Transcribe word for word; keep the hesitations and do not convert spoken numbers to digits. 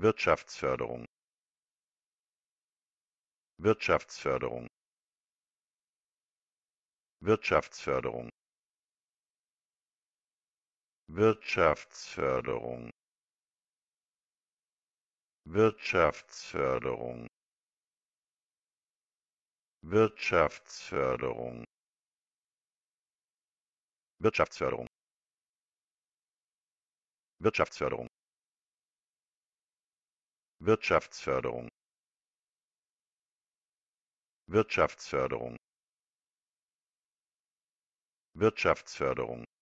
Wirtschaftsförderung, Wirtschaftsförderung, Wirtschaftsförderung, Wirtschaftsförderung, Wirtschaftsförderung, Wirtschaftsförderung, Wirtschaftsförderung, Wirtschaftsförderung, Wirtschaftsförderung, Wirtschaftsförderung, Wirtschaftsförderung,